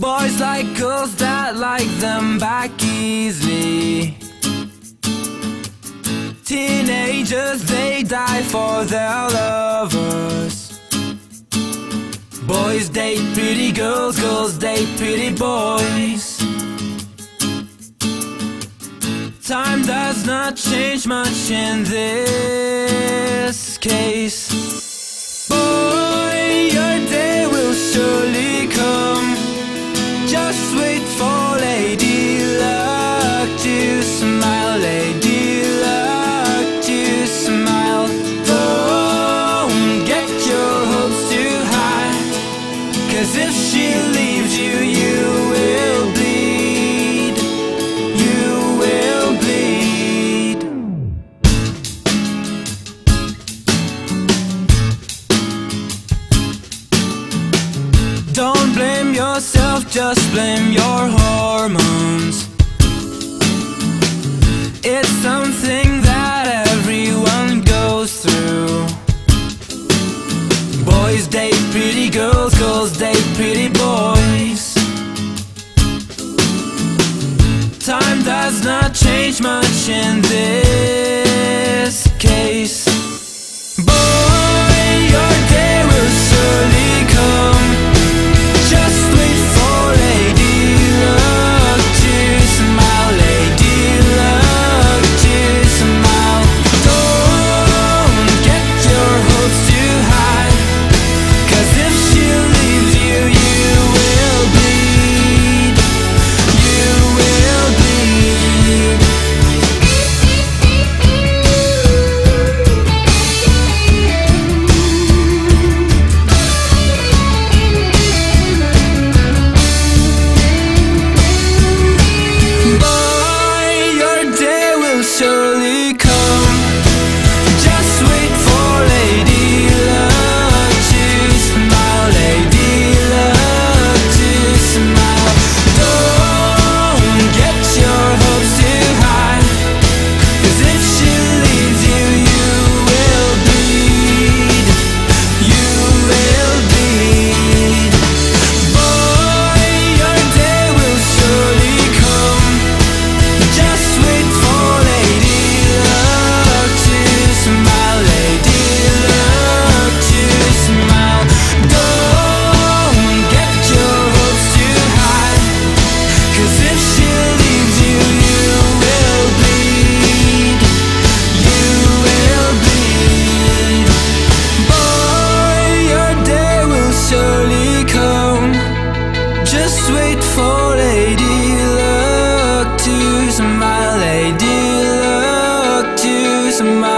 Boys like girls that like them back easily. Teenagers, they die for their lovers. Boys date pretty girls, girls date pretty boys. Time does not change much in this case. Don't blame yourself, just blame your hormones. It's something that everyone goes through. Boys date pretty girls, girls date pretty boys. Time does not change much in this case. Boy, your day will surely come. My